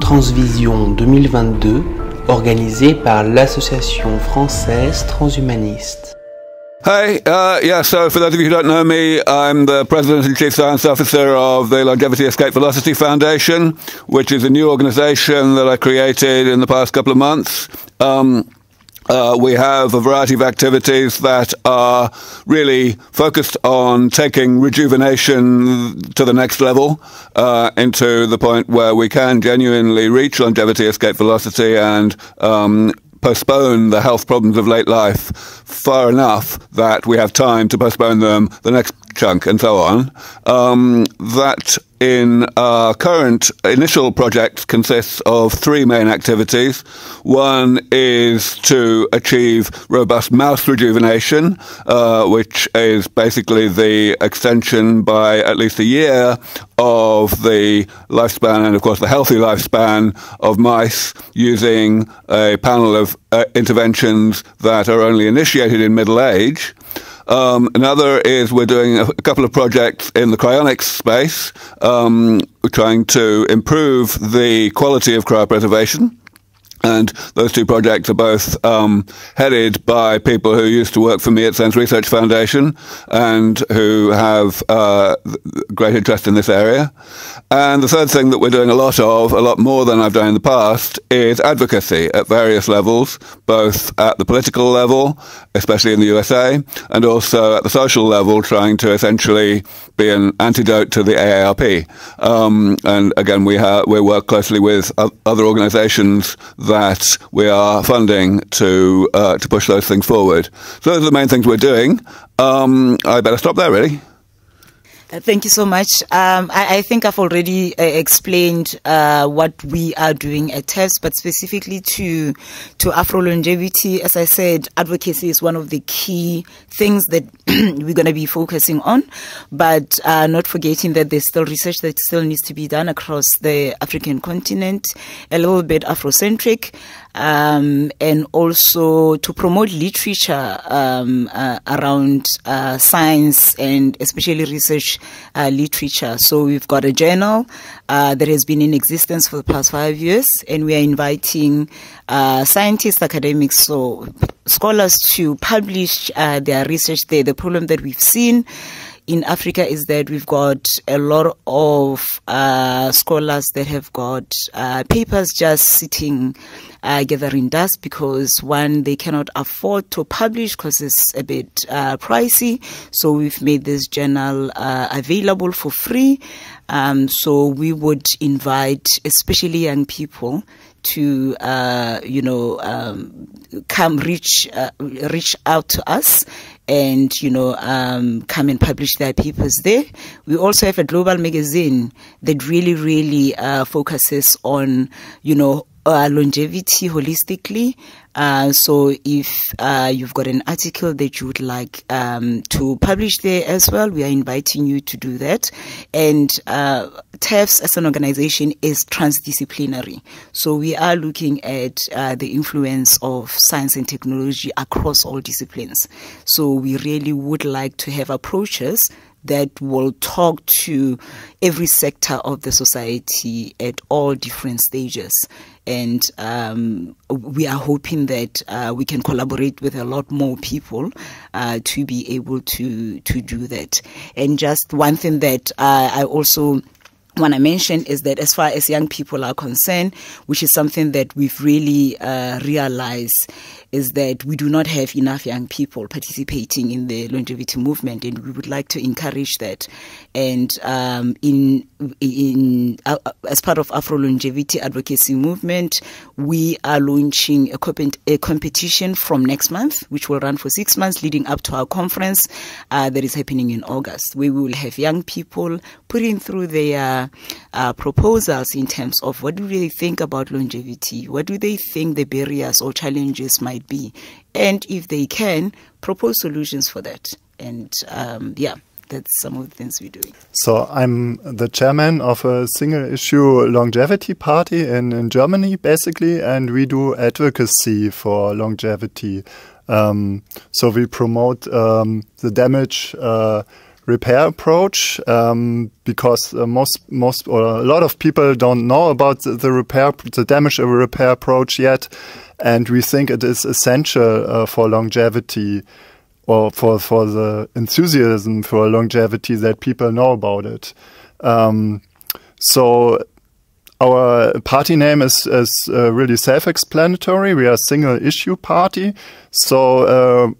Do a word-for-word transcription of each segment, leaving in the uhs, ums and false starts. Transvision deux mille vingt-deux, organisée par l'association française transhumaniste. Hey, uh, yeah, so for those of you who don't know me, I'm the President and Chief Science Officer of the Longevity Escape Velocity Foundation, which is a new organization that I created in the past couple of months. Um, uh, we have a variety of activities that are really focused on taking rejuvenation to the next level, uh, into the point where we can genuinely reach longevity escape velocity and, um, postpone the health problems of late life far enough that we have time to postpone them the next chunk and so on. Um, that in our current initial project consists of three main activities. One is to achieve robust mouse rejuvenation, uh, which is basically the extension by at least a year of the lifespan and, of course, the healthy lifespan of mice using a panel of uh, interventions that are only initiated in middle age. Um, another is we're doing a couple of projects in the cryonics space, um, trying to improve the quality of cryopreservation. And those two projects are both um, headed by people who used to work for me at SENS Research Foundation and who have uh, great interest in this area. And the third thing that we're doing a lot of, a lot more than I've done in the past, is advocacy at various levels, both at the political level, especially in the U S A, and also at the social level, trying to essentially be an antidote to the A A R P. Um, and again, we, ha we work closely with other organizations that that we are funding to uh, to push those things forward. So those are the main things we're doing. Um, I better stop there, really. Uh, thank you so much. Um, I, I think I've already uh, explained uh, what we are doing at TEFS, but specifically to to Afro-Longevity, as I said, advocacy is one of the key things that we're going to be focusing on, but uh, not forgetting that there's still research that still needs to be done across the African continent, a little bit Afrocentric, um, and also to promote literature um, uh, around uh, science and especially research uh, literature. So we've got a journal uh, that has been in existence for the past five years, and we are inviting uh, scientists, academics, so scholars to publish uh, their research there. The problem that we've seen in Africa is that we've got a lot of uh, scholars that have got uh, papers just sitting uh, gathering dust because, one, they cannot afford to publish because it's a bit uh, pricey. So we've made this journal uh, available for free. Um, so we would invite especially young people to, uh, you know, um, come reach, uh, reach out to us and, you know, um, come and publish their papers there. We also have a global magazine that really, really uh, focuses on, you know, uh, longevity holistically. Uh, so if uh, you've got an article that you would like um, to publish there as well, we are inviting you to do that. And uh, TEFS as an organization is transdisciplinary. So we are looking at uh, the influence of science and technology across all disciplines. So we really would like to have approaches that will talk to every sector of the society at all different stages. And um, we are hoping that uh, we can collaborate with a lot more people uh, to be able to, to do that. And just one thing that uh, I also want to mention is that as far as young people are concerned, which is something that we've really uh, realized, is that we do not have enough young people participating in the longevity movement, and we would like to encourage that. And um, in in uh, as part of Afro-Longevity Advocacy Movement, we are launching a, comp a competition from next month, which will run for six months leading up to our conference uh, that is happening in August, where we will have young people putting through their uh, proposals in terms of what do they think about longevity, what do they think the barriers or challenges might be, and if they can, propose solutions for that. And um, yeah, that's some of the things we're doing. So I'm the chairman of a single issue longevity party in, in Germany, basically, and we do advocacy for longevity. Um, so we promote um, the damage uh, repair approach, um, because uh, most most or a lot of people don't know about the, the repair the damage repair approach yet, and we think it is essential uh, for longevity, or for for the enthusiasm for longevity, that people know about it. Um, so. Our party name is, is uh, really self-explanatory. We are a single-issue party. So uh,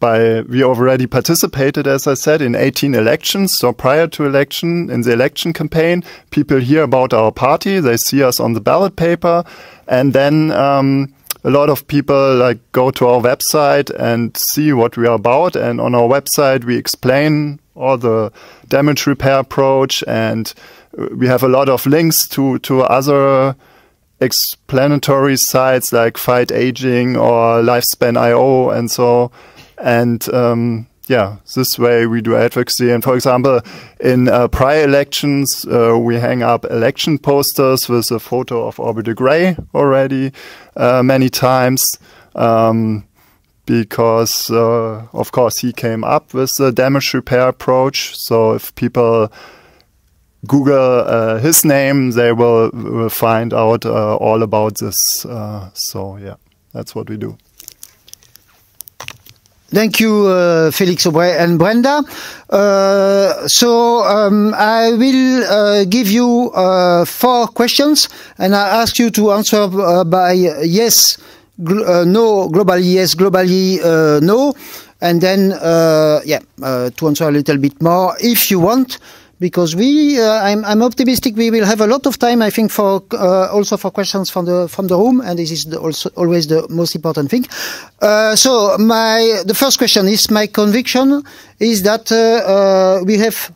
by we already participated, as I said, in eighteen elections. So prior to election, in the election campaign, people hear about our party. They see us on the ballot paper. And then um, a lot of people like go to our website and see what we are about. And on our website, we explain all the damage repair approach, and we have a lot of links to, to other explanatory sites like Fight Aging or Lifespan dot i o and so. And um, yeah, this way we do advocacy. And for example, in uh, prior elections, uh, we hang up election posters with a photo of Aubrey de Grey already uh, many times. Um, because, uh, of course, he came up with the damage repair approach. So if people Google uh, his name, they will, will find out uh, all about this. Uh, so, yeah, that's what we do. Thank you, uh, Felix Aubrey and Brenda. Uh, so um, I will uh, give you uh, four questions, and I ask you to answer uh, by yes, gl uh, no, globally yes, globally uh, no, and then, uh, yeah, uh, to answer a little bit more if you want. Because we, uh, I'm, I'm optimistic we will have a lot of time, I think, for uh, also for questions from the from the room, and this is the also always the most important thing. Uh, so my the first question is, my conviction is that uh, uh, we have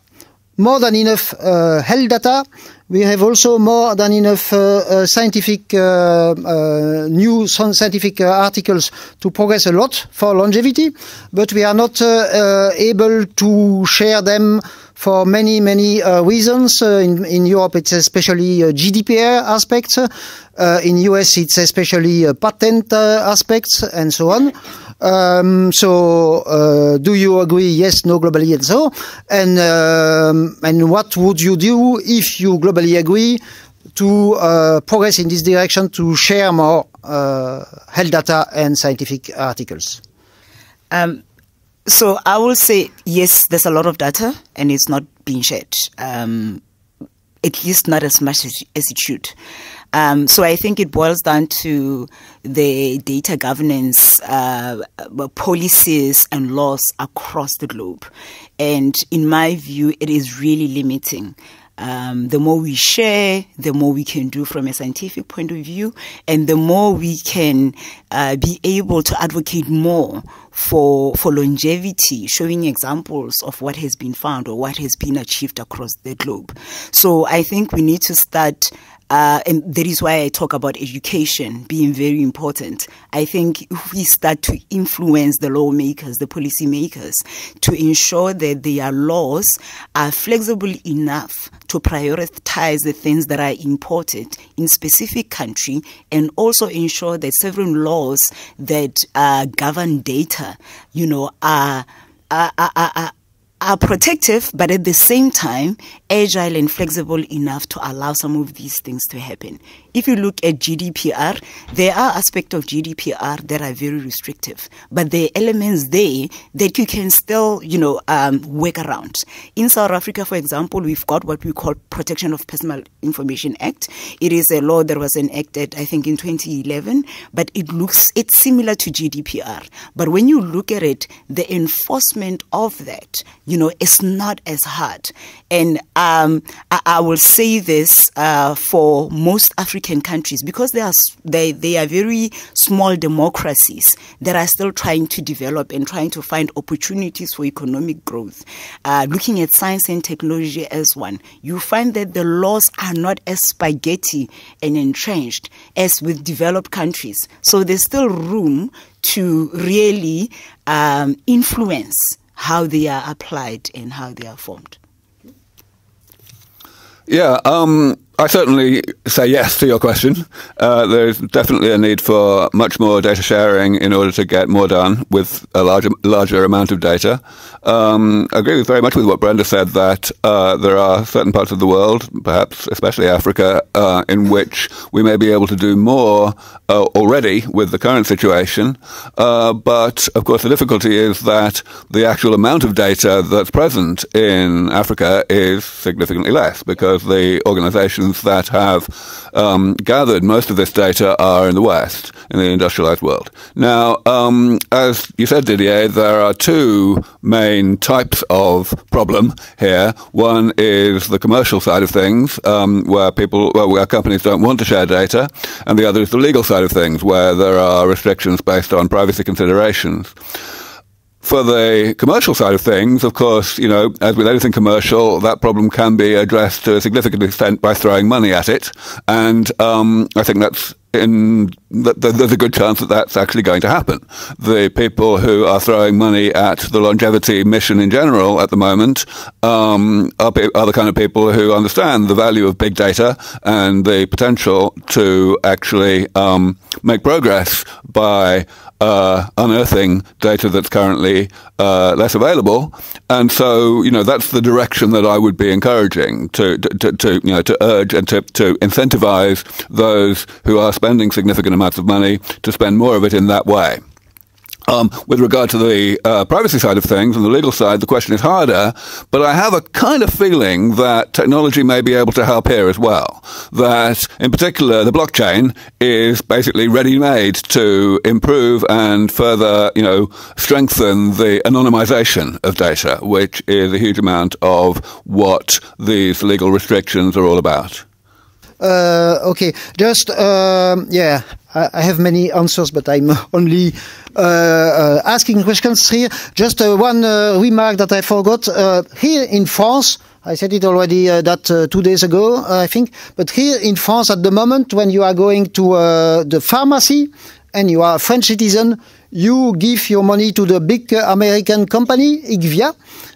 more than enough uh, health data. We have also more than enough uh, uh, scientific, uh, uh, new scientific uh, articles to progress a lot for longevity, but we are not uh, uh, able to share them for many, many uh, reasons. Uh, in, in Europe, it's especially uh, G D P R aspects. Uh, in U S, it's especially uh, patent uh, aspects and so on. Um, so, uh, do you agree? Yes, no, globally, and so. And um, and what would you do if you globally agree to uh, progress in this direction, to share more uh, health data and scientific articles? Um, so I will say yes. There's a lot of data, and it's not being shared. Um, at least not as much as, as it should. Um, so I think it boils down to the data governance uh, policies and laws across the globe. And in my view, it is really limiting. Um, the more we share, the more we can do from a scientific point of view, and the more we can uh, be able to advocate more for for longevity, showing examples of what has been found or what has been achieved across the globe. So I think we need to start. Uh, and that is why I talk about education being very important. I think if we start to influence the lawmakers, the policymakers, to ensure that their laws are flexible enough to prioritize the things that are important in specific country, and also ensure that several laws that uh, govern data, you know, are are are, are are protective, but at the same time, agile and flexible enough to allow some of these things to happen. If you look at G D P R, there are aspects of G D P R that are very restrictive, but there are elements there that you can still, you know, um, work around. In South Africa, for example, we've got what we call Protection of Personal Information Act. It is a law that was enacted, I think, in twenty eleven, but it looks, it's similar to G D P R. But when you look at it, the enforcement of that, you know, it's not as hard. And um, I, I will say this uh, for most African countries, because they are, they, they are very small democracies that are still trying to develop and trying to find opportunities for economic growth. Uh, looking at science and technology as one, you find that the laws are not as spaghetti and entrenched as with developed countries. So there's still room to really um, influence how they are applied and how they are formed. Yeah, um, I certainly say yes to your question. Uh, there's definitely a need for much more data sharing in order to get more done with a larger, larger amount of data. Um, I agree with very much with what Brenda said, that uh, there are certain parts of the world, perhaps especially Africa, uh, in which we may be able to do more uh, already with the current situation. Uh, but, of course, the difficulty is that the actual amount of data that's present in Africa is significantly less, because the organizations that have um, gathered most of this data are in the West, in the industrialized world. Now, um, as you said, Didier, there are two main types of problem here. One is the commercial side of things, um, where people, well, where companies don't want to share data, and the other is the legal side of things, where there are restrictions based on privacy considerations. For the commercial side of things, of course, you know, as with anything commercial, that problem can be addressed to a significant extent by throwing money at it. And um, I think that's in, th th there's a good chance that that's actually going to happen. The people who are throwing money at the longevity mission in general at the moment um, are, are the kind of people who understand the value of big data and the potential to actually um, make progress by Uh, unearthing data that's currently uh, less available, and so you know that's the direction that I would be encouraging to, to, to you know to urge and to, to incentivize those who are spending significant amounts of money to spend more of it in that way. Um, with regard to the uh, privacy side of things and the legal side, the question is harder, but I have a kind of feeling that technology may be able to help here as well. That, in particular, the blockchain is basically ready-made to improve and further, you know, strengthen the anonymization of data, which is a huge amount of what these legal restrictions are all about. Uh, okay, just, um, yeah, I, I have many answers, but I'm only uh, uh, asking questions here. Just uh, one uh, remark that I forgot. Uh, here in France, I said it already uh, that uh, two days ago, uh, I think, but here in France at the moment, when you are going to uh, the pharmacy and you are a French citizen, you give your money to the big uh, American company, I Q V I A.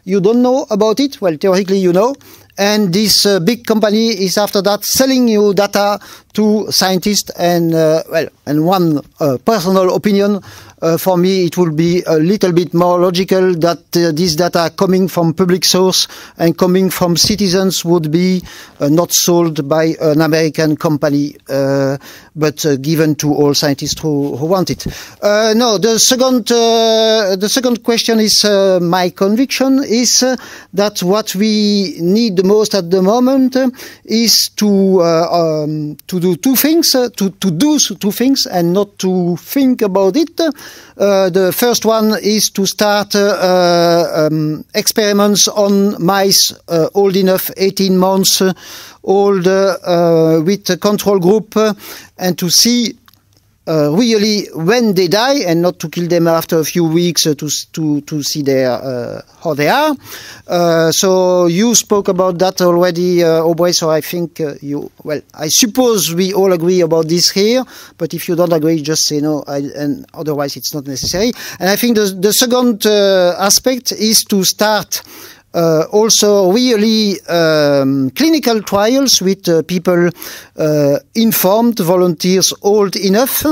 You don't know about it. Well, theoretically, you know. And this uh, big company is after that selling you data to scientists and, uh, well, and one uh, personal opinion, uh, for me it would be a little bit more logical that uh, this data coming from public source and coming from citizens would be uh, not sold by an American company, uh, but uh, given to all scientists who, who want it. Uh, no, the second, uh, the second question is, uh, my conviction is uh, that what we need the most at the moment uh, is to, uh, um, to do two things, uh, to, to do two things and not to think about it. Uh, the first one is to start uh, um, experiments on mice uh, old enough, eighteen months uh, old, uh, with a control group, uh, and to see Uh, really when they die, and not to kill them after a few weeks uh, to, to, to see their, uh, how they are. Uh, so you spoke about that already, uh, Aubrey, so I think uh, you, well, I suppose we all agree about this here, but if you don't agree, just say no, I, and otherwise it's not necessary. And I think the, the second uh, aspect is to start Uh, also really um, clinical trials with uh, people uh, informed, volunteers old enough.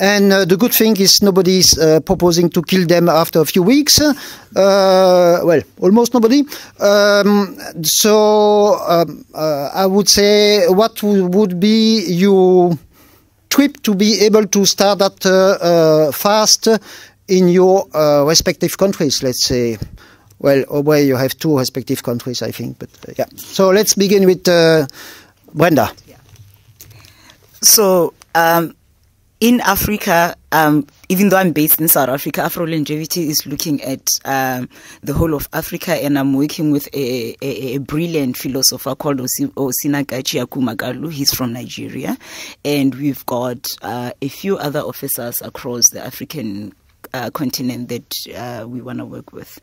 And uh, the good thing is nobody's uh, proposing to kill them after a few weeks. Uh, well, almost nobody. Um, so um, uh, I would say, what would be your trip to be able to start that uh, uh, fast in your uh, respective countries, let's say? Well, Aubrey, you have two respective countries, I think, but uh, yeah. So let's begin with uh, Brenda. Yeah. So um, in Africa, um, even though I'm based in South Africa, Afro-Longevity is looking at um, the whole of Africa, and I'm working with a, a, a brilliant philosopher called Osina Gachi Akumagalu. He's from Nigeria, and we've got uh, a few other officers across the African Uh, continent that uh, we want to work with.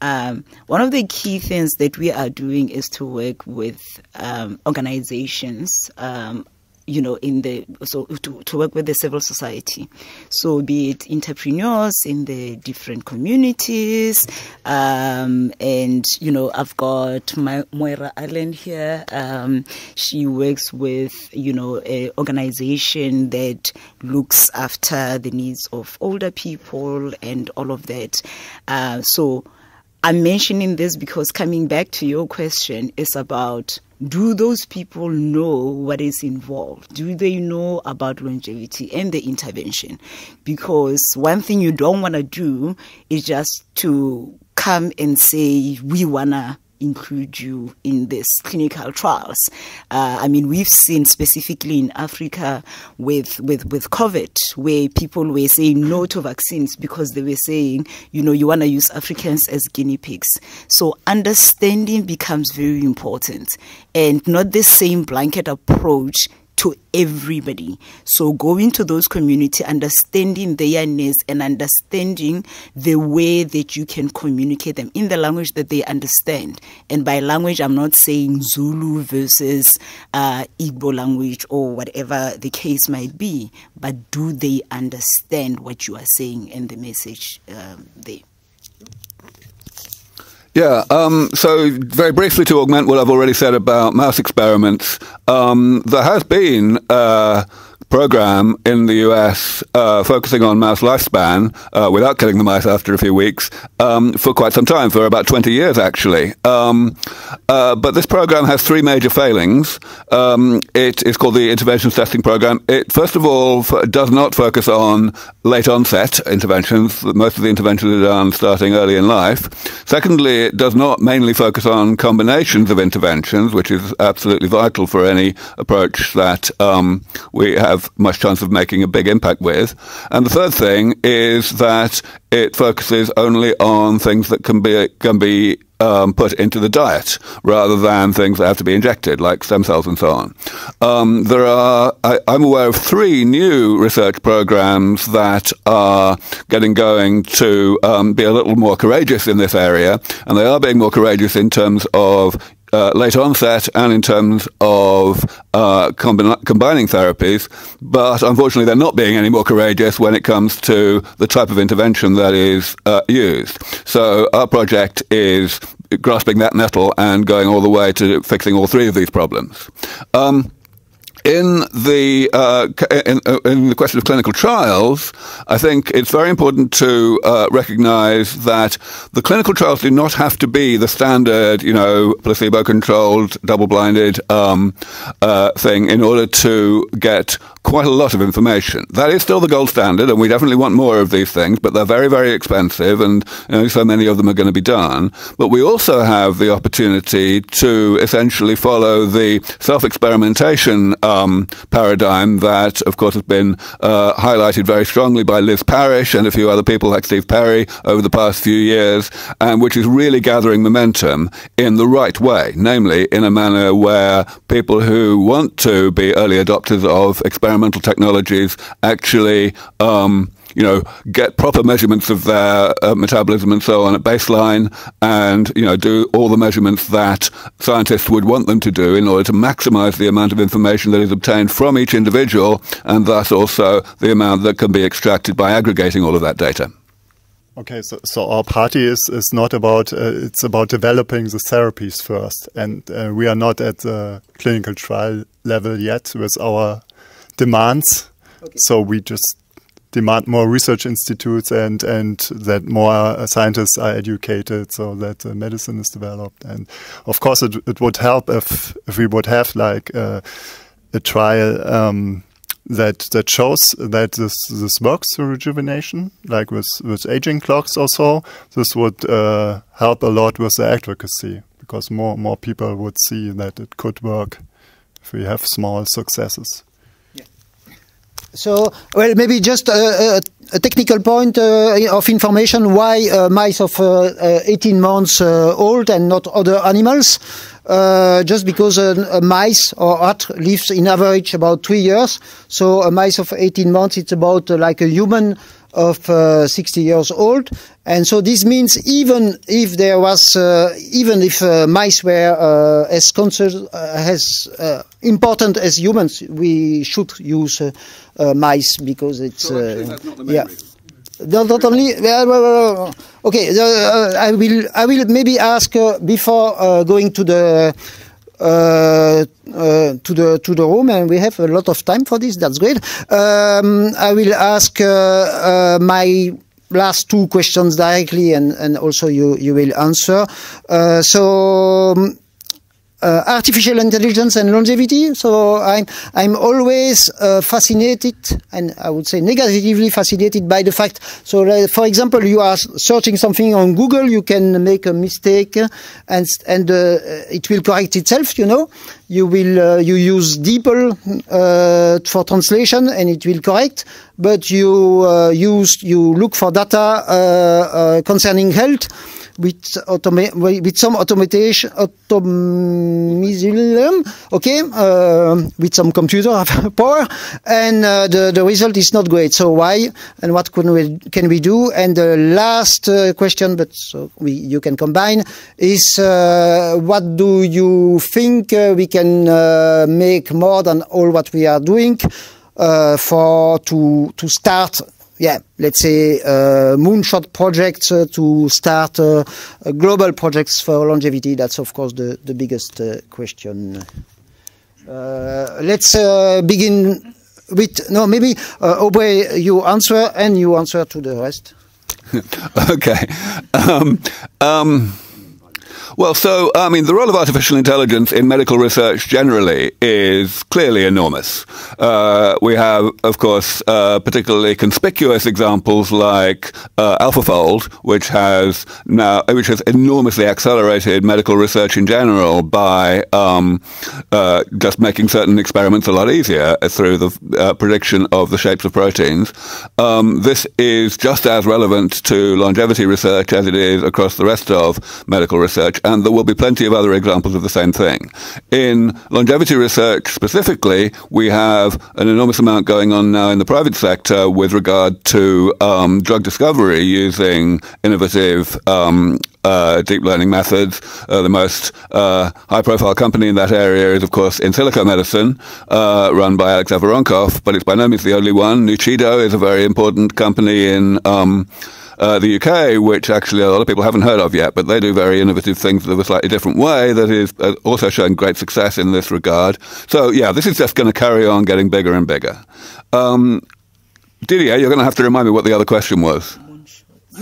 Um, one of the key things that we are doing is to work with um, organizations um, you know, in the so to, to work with the civil society, so be it entrepreneurs in the different communities, um, and you know, I've got my Moira Allen here. Um, she works with you know an organization that looks after the needs of older people and all of that. Uh, so I'm mentioning this because coming back to your question is about, do those people know what is involved? Do they know about longevity and the intervention? Because one thing you don't want to do is just to come and say, we want to include you in this clinical trials. Uh, I mean, we've seen specifically in Africa with, with, with COVID, where people were saying no to vaccines because they were saying, you know, you want to use Africans as guinea pigs. So understanding becomes very important, and not the same blanket approach to everybody. So going to those community, understanding their needs and understanding the way that you can communicate them in the language that they understand. And by language, I'm not saying Zulu versus uh, Igbo language or whatever the case might be, but do they understand what you are saying and the message um, there? Yeah, um, so very briefly to augment what I've already said about mouse experiments, um, there has been a program in the U S uh, focusing on mouse lifespan uh, without killing the mice after a few weeks um, for quite some time, for about twenty years actually. Um, uh, but this program has three major failings. Um, it is called the Interventions Testing Program. It, first of all, f does not focus on late onset interventions. Most of the interventions are done starting early in life. Secondly, it does not mainly focus on combinations of interventions, which is absolutely vital for any approach that um, we have much chance of making a big impact with. And the third thing is that it focuses only on things that can be can be um, put into the diet, rather than things that have to be injected, like stem cells and so on. Um, there are, I, I'm aware of three new research programs that are getting going to um, be a little more courageous in this area, and they are being more courageous in terms of Uh, late onset and in terms of uh, combi combining therapies, but unfortunately they're not being any more courageous when it comes to the type of intervention that is uh, used. So our project is grasping that nettle and going all the way to fixing all three of these problems. Um, In the uh, in, in the question of clinical trials, I think it's very important to uh, recognise that the clinical trials do not have to be the standard, you know, placebo-controlled, double-blinded um, uh, thing in order to get quite a lot of information. That is still the gold standard, and we definitely want more of these things, but they're very, very expensive, and you know, so many of them are going to be done. But we also have the opportunity to essentially follow the self-experimentation um, Um, paradigm that, of course, has been uh, highlighted very strongly by Liz Parrish and a few other people like Steve Perry over the past few years, and which is really gathering momentum in the right way, namely in a manner where people who want to be early adopters of experimental technologies actually um, you know, get proper measurements of their uh, metabolism and so on at baseline, and, you know, do all the measurements that scientists would want them to do in order to maximize the amount of information that is obtained from each individual, and thus also the amount that can be extracted by aggregating all of that data. Okay, so, so our party is, is not about, uh, it's about developing the therapies first, and uh, we are not at the clinical trial level yet with our demands, okay. So we just demand more research institutes and and that more uh, scientists are educated, so that uh, medicine is developed. And of course, it, it would help if if we would have like uh, a trial um, that that shows that this this works for rejuvenation, like with with aging clocks or so. This would uh, help a lot with the advocacy, because more and more people would see that it could work if we have small successes. So, well, maybe just a, a, a technical point uh, of information, why uh, mice of uh, uh, eighteen months uh, old and not other animals. Uh, just because uh, a mice or rat lives in average about three years. So a mice of eighteen months, it's about uh, like a human of uh, sixty years old. And so this means even if there was, uh, even if uh, mice were uh, as concerned, uh, as uh, important as humans, we should use uh, uh, mice because it's. So actually, uh, that's not the main yeah. reason. Not, not only. Uh, okay, uh, I will. I will maybe ask uh, before uh, going to the. Uh, uh, to the to the room, and we have a lot of time for this. That's great. Um, I will ask uh, uh, my last two questions directly, and and also you you will answer. Uh, so. Um, Uh, artificial intelligence and longevity. So I'm I'm always uh, fascinated, and I would say negatively fascinated by the fact. So, uh, for example, you are searching something on Google, you can make a mistake, and and uh, it will correct itself. You know, you will uh, you use DeepL uh, for translation, and it will correct. But you uh, use you look for data uh, uh, concerning health. With, automa with some automation, automism, okay, uh, with some computer power, and uh, the, the result is not great. So why, and what can we, can we do? And the last uh, question, but so we, you can combine, is uh, what do you think uh, we can uh, make more than all what we are doing uh, for to, to start Yeah, let's say uh, moonshot projects uh, to start uh, uh, global projects for longevity. That's, of course, the, the biggest uh, question. Uh, let's uh, begin with, no, maybe, uh, Aubrey, you answer, and you answer to the rest. Okay. Um, um, well, so, I mean, the role of artificial intelligence in medical research generally is clearly enormous. Uh, we have, of course, uh, particularly conspicuous examples like uh, AlphaFold, which has now, which has enormously accelerated medical research in general by um, uh, just making certain experiments a lot easier through the uh, prediction of the shapes of proteins. Um, this is just as relevant to longevity research as it is across the rest of medical research. And there will be plenty of other examples of the same thing. In longevity research specifically, we have an enormous amount going on now in the private sector with regard to um, drug discovery using innovative um, Uh, deep learning methods. Uh, the most uh, high-profile company in that area is, of course, In Silico Medicine, uh, run by Alex Averonkov, but it's by no means the only one. Nuchido is a very important company in um, uh, the U K, which actually a lot of people haven't heard of yet, but they do very innovative things in a slightly different way that is also showing great success in this regard. So, yeah, this is just going to carry on getting bigger and bigger. Um, Didier, you're going to have to remind me what the other question was. You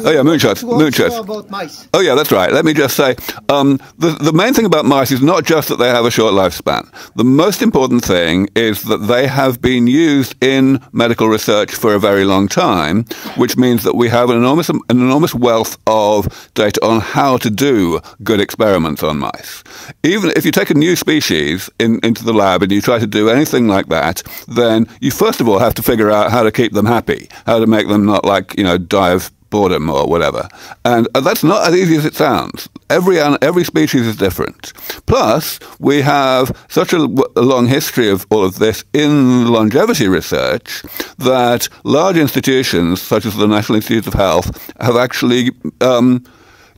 oh yeah, moonshots, moonshots. About mice. Oh yeah, that's right. Let me just say, um, the, the main thing about mice is not just that they have a short lifespan. The most important thing is that they have been used in medical research for a very long time, which means that we have an enormous, an enormous wealth of data on how to do good experiments on mice. Even if you take a new species in, into the lab and you try to do anything like that, then you first of all have to figure out how to keep them happy, how to make them not like, you know, die of boredom or whatever. And that's not as easy as it sounds. Every, every species is different. Plus, we have such a, a long history of all of this in longevity research that large institutions, such as the National Institutes of Health, have actually um,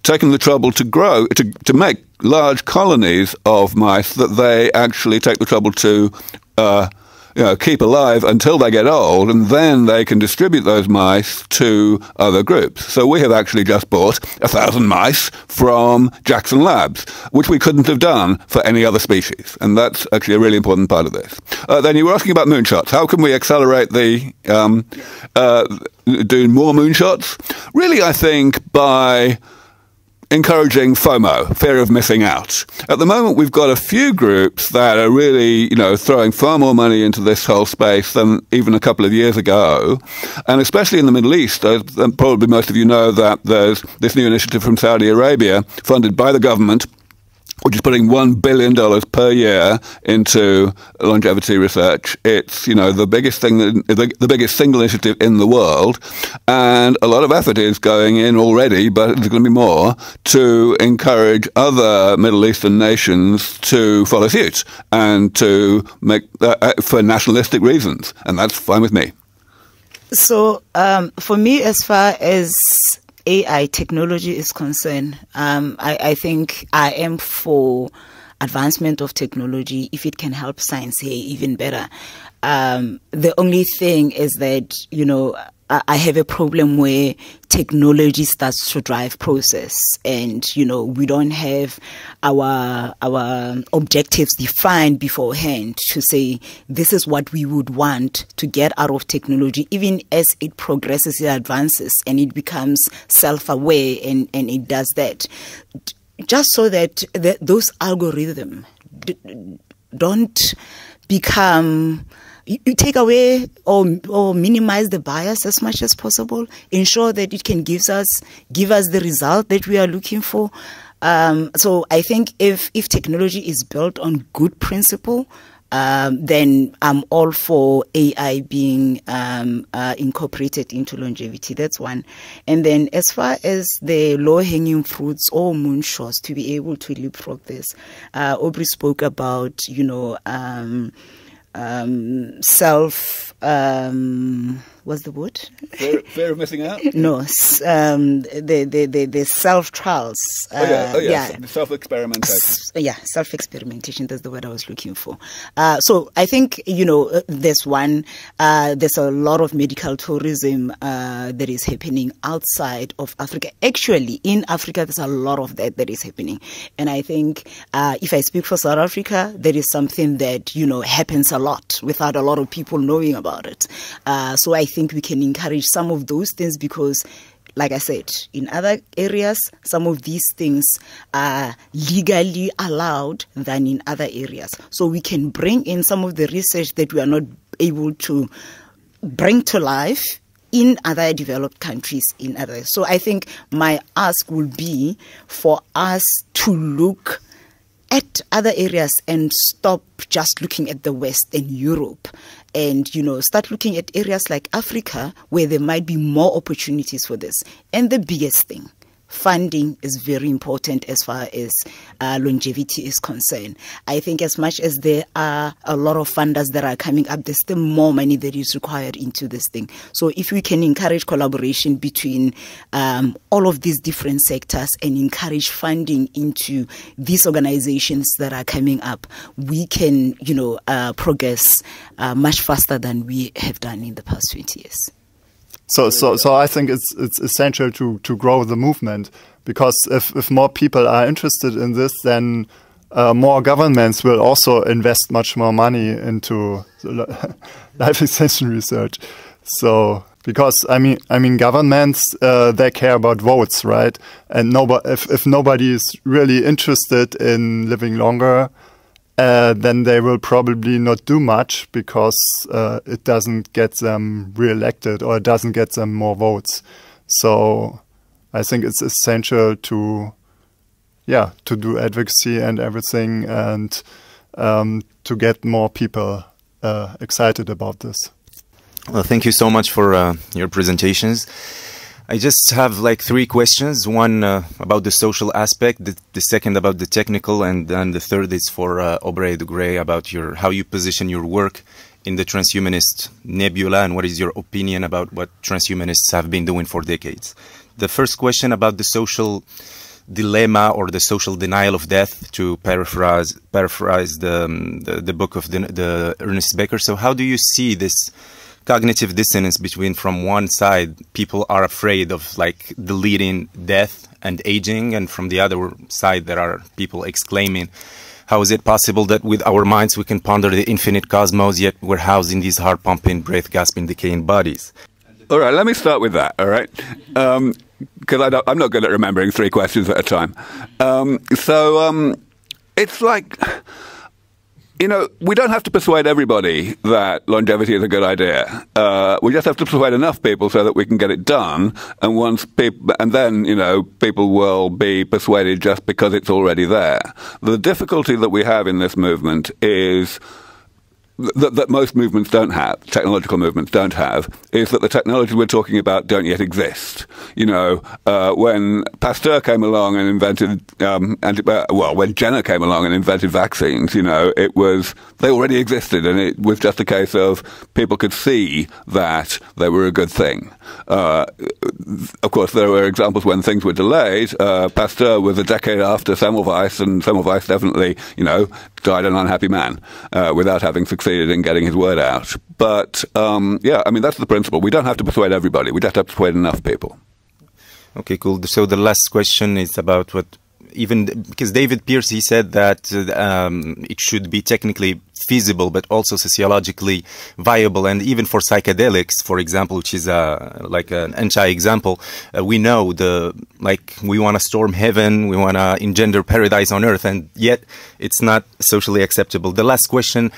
taken the trouble to grow, to, to make large colonies of mice that they actually take the trouble to uh, you know, keep alive until they get old, and then they can distribute those mice to other groups. So we have actually just bought a thousand mice from Jackson Labs, which we couldn't have done for any other species. And that's actually a really important part of this. Uh, then you were asking about moonshots. How can we accelerate the, um, uh, do more moonshots? Really, I think by encouraging FOMO, fear of missing out. At the moment, we've got a few groups that are really, you know, throwing far more money into this whole space than even a couple of years ago. And especially in the Middle East, uh, and probably most of you know that there's this new initiative from Saudi Arabia, funded by the government, which is putting one billion dollars per year into longevity research. It's, you know, the biggest thing, that, the, the biggest single initiative in the world. And a lot of effort is going in already, but there's going to be more, to encourage other Middle Eastern nations to follow suit and to make, uh, for nationalistic reasons. And that's fine with me. So um, for me, as far as A I technology is concerned, um, I, I think I am for advancement of technology. If it can help science, hey, even better. Um, the only thing is that, you know, I have a problem where technology starts to drive process, and you know we don't have our our objectives defined beforehand to say this is what we would want to get out of technology, even as it progresses, it advances, and it becomes self-aware, and and it does that, just so that the, those algorithms don't become. You take away or or minimize the bias as much as possible. Ensure that it can give us give us the result that we are looking for. Um, so I think if if technology is built on good principle, um, then I'm all for A I being um, uh, incorporated into longevity. That's one. And then as far as the low hanging fruits or moonshots to be able to leapfrog this, uh, Aubrey spoke about you know. Um, Um, self, um, what's the word? Fear, fear of missing out? No, um, the, the, the, the self trials. Uh, oh, yeah, oh, yeah. yeah. Self experimentation. Yeah, self experimentation, that's the word I was looking for. Uh, so I think, you know, there's one, uh, there's a lot of medical tourism uh, that is happening outside of Africa. Actually, in Africa, there's a lot of that that is happening. And I think uh, if I speak for South Africa, that is something that, you know, happens a lot. lot without a lot of people knowing about it. Uh, so I think we can encourage some of those things because, like I said, in other areas, some of these things are legally allowed than in other areas. So we can bring in some of the research that we are not able to bring to life in other developed countries, in others. So I think my ask will be for us to look at other areas and stop just looking at the West and Europe, and you know start looking at areas like Africa where there might be more opportunities for this. And the biggest thing, funding is very important as far as uh, longevity is concerned. I think as much as there are a lot of funders that are coming up, there's still more money that is required into this thing. So if we can encourage collaboration between um, all of these different sectors and encourage funding into these organizations that are coming up, we can, you know, uh, progress uh, much faster than we have done in the past twenty years. So, so, so I think it's it's essential to to grow the movement, because if if more people are interested in this, then uh, more governments will also invest much more money into life extension research. So, because I mean, I mean, governments uh, they care about votes, right? And nobody, if if nobody is really interested in living longer, Uh, then they will probably not do much, because uh, it doesn't get them re-elected or it doesn't get them more votes. So I think it's essential to, yeah, to do advocacy and everything, and um, to get more people uh, excited about this. Well, thank you so much for uh, your presentations. I just have like three questions, one uh, about the social aspect, the, the second about the technical, and then the third is for uh, Aubrey de Grey about your, how you position your work in the transhumanist nebula, and what is your opinion about what transhumanists have been doing for decades. The first question about the social dilemma or the social denial of death, to paraphrase, paraphrase the, um, the, the book of the, the Ernest Becker. So how do you see this cognitive dissonance between, from one side, people are afraid of like deleting death and aging, and from the other side there are people exclaiming, how is it possible that with our minds we can ponder the infinite cosmos, yet we're housed in these heart pumping, breath gasping, decaying bodies? All right, let me start with that, all right? Um, because I don't, I'm not good at remembering three questions at a time. Um, so um, it's like... You know, we don't have to persuade everybody that longevity is a good idea. Uh, we just have to persuade enough people so that we can get it done. And once people, and then, you know, people will be persuaded just because it's already there. The difficulty that we have in this movement is that, that most movements don't have, technological movements don't have, is that the technology we're talking about don't yet exist. You know, uh, when Pasteur came along and invented, um, and, uh, well, when Jenner came along and invented vaccines, you know, it was, they already existed, and it was just a case of people could see that they were a good thing. Uh, of course, there were examples when things were delayed. Uh, Pasteur was a decade after Semmelweis, and Semmelweis definitely, you know, died an unhappy man uh, without having success in getting his word out. But um, yeah, I mean, that's the principle. We don't have to persuade everybody. We just have to persuade enough people. Okay, cool. So the last question is about what, even because David Pearce, he said that um, it should be technically feasible, but also sociologically viable. And even for psychedelics, for example, which is a, like an anti example, uh, we know the, like, we want to storm heaven, we want to engender paradise on earth, and yet it's not socially acceptable. The last question,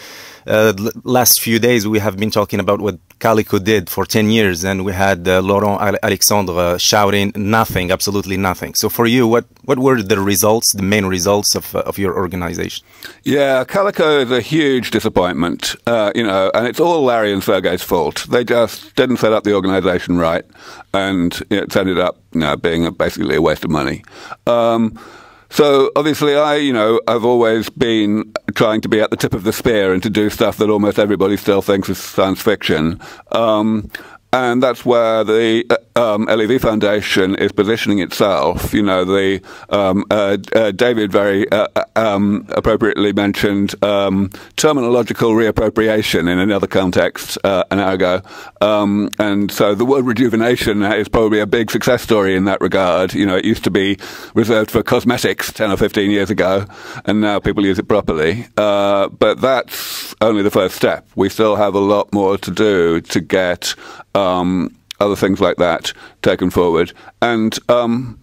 uh, last few days, we have been talking about what Calico did for ten years, and we had uh, Laurent Alexandre shouting nothing, absolutely nothing. So for you, what, what were the results, the main results of, uh, of your organization? Yeah, Calico is a huge Huge disappointment, uh, you know, and it's all Larry and Sergey's fault. They just didn't set up the organization right, and it ended up, you know, being a, basically a waste of money. Um, so obviously, I, you know, I've always been trying to be at the tip of the spear and to do stuff that almost everybody still thinks is science fiction. Um, And that's where the um, L E V Foundation is positioning itself. You know, the um, uh, uh, David very uh, um, appropriately mentioned um, terminological reappropriation in another context uh, an hour ago. Um, and so the word rejuvenation is probably a big success story in that regard. You know, it used to be reserved for cosmetics ten or fifteen years ago, and now people use it properly. Uh, but that's only the first step. We still have a lot more to do to get Um, other things like that taken forward. And, um,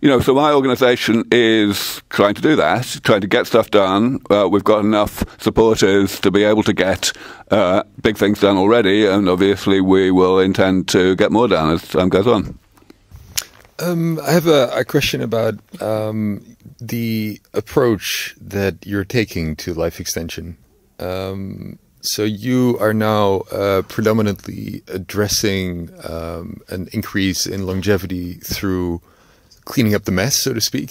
you know, so my organization is trying to do that, trying to get stuff done. Uh, we've got enough supporters to be able to get uh, big things done already, and obviously we will intend to get more done as time goes on. Um, I have a, a question about um, the approach that you're taking to life extension. Um So you are now uh, predominantly addressing um, an increase in longevity through cleaning up the mess, so to speak.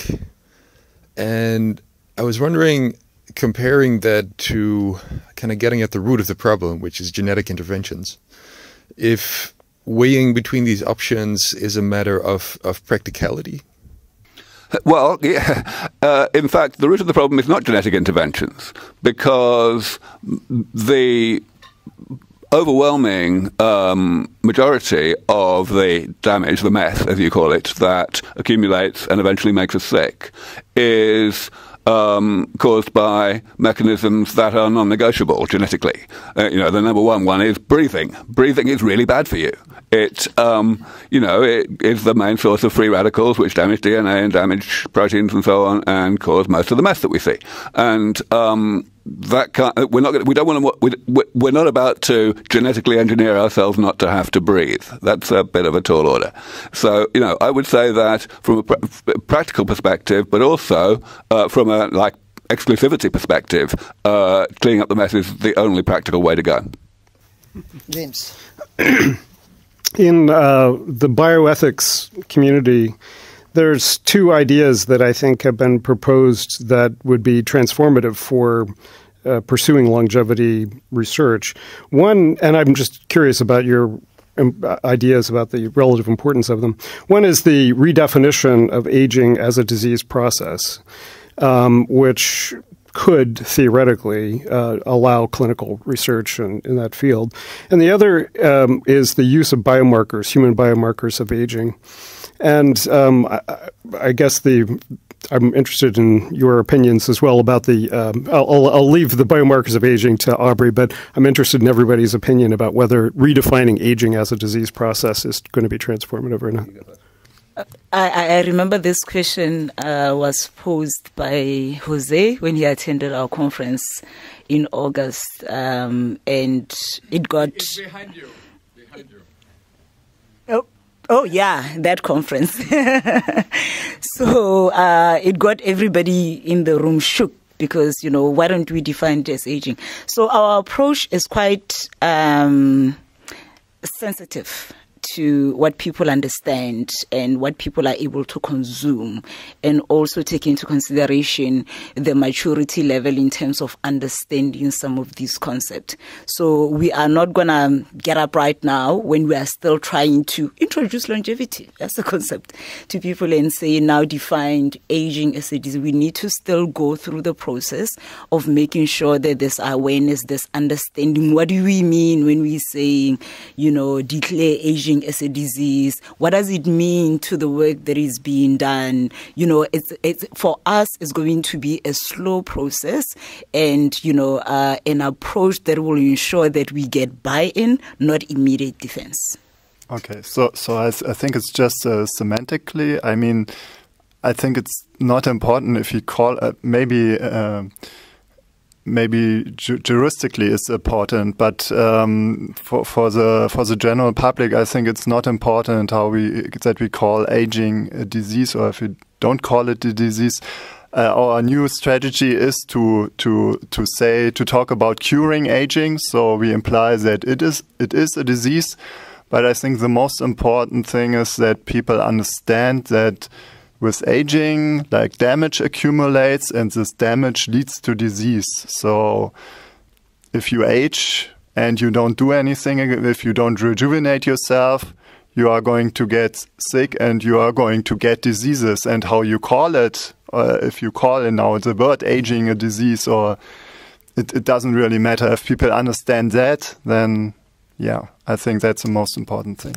And I was wondering, comparing that to kind of getting at the root of the problem, which is genetic interventions, if weighing between these options is a matter of, of practicality. Well, yeah. Uh, in fact, the root of the problem is not genetic interventions, because the overwhelming um, majority of the damage, the mess, as you call it, that accumulates and eventually makes us sick is um, caused by mechanisms that are non-negotiable genetically. Uh, you know, the number one one is breathing. Breathing is really bad for you. It, um, you know, it is the main source of free radicals, which damage D N A and damage proteins and so on, and cause most of the mess that we see. And um, that kind, we're not gonna, we don't want to. We're not about to genetically engineer ourselves not to have to breathe. That's a bit of a tall order. So, you know, I would say that from a pr practical perspective, but also uh, from a like exclusivity perspective, uh, cleaning up the mess is the only practical way to go. James. In uh, the bioethics community, there's two ideas that I think have been proposed that would be transformative for uh, pursuing longevity research. One, and I'm just curious about your ideas about the relative importance of them. One is the redefinition of aging as a disease process, um, which could theoretically uh, allow clinical research in, in that field. And the other um, is the use of biomarkers, human biomarkers of aging. And um, I, I guess the I'm interested in your opinions as well about the um, – I'll, I'll leave the biomarkers of aging to Aubrey, but I'm interested in everybody's opinion about whether redefining aging as a disease process is going to be transformative or not. I, I remember this question uh, was posed by Jose when he attended our conference in August, um, and it got... It's behind you. Behind you. Oh, oh, yeah, that conference. So uh, it got everybody in the room shook, because, you know, why don't we define it as aging? So our approach is quite um, sensitive to what people understand and what people are able to consume, and also take into consideration the maturity level in terms of understanding some of these concepts. So we are not going to get up right now when we are still trying to introduce longevity as a concept to people and say now define aging as it is. We need to still go through the process of making sure that there's awareness, there's understanding. What do we mean when we say, you know, declare aging as a disease? What does it mean to the work that is being done? You know, it's, it's for us, it's going to be a slow process, and, you know, uh, an approach that will ensure that we get buy-in, not immediate defense. Okay, so so I, I think it's just uh, semantically. I mean, I think it's not important if you call uh, maybe. Uh, Maybe ju juristically is important, but um, for for the for the general public, I think it's not important how we that we call aging a disease, or if we don't call it a disease. Uh, our new strategy is to to to say to talk about curing aging, so we imply that it is it is a disease. But I think the most important thing is that people understand that with aging, like, damage accumulates, and this damage leads to disease. So if you age and you don't do anything, if you don't rejuvenate yourself, you are going to get sick and you are going to get diseases. And how you call it, uh, if you call it now the word aging a disease, or it, it doesn't really matter. If people understand that, then, yeah, I think that's the most important thing.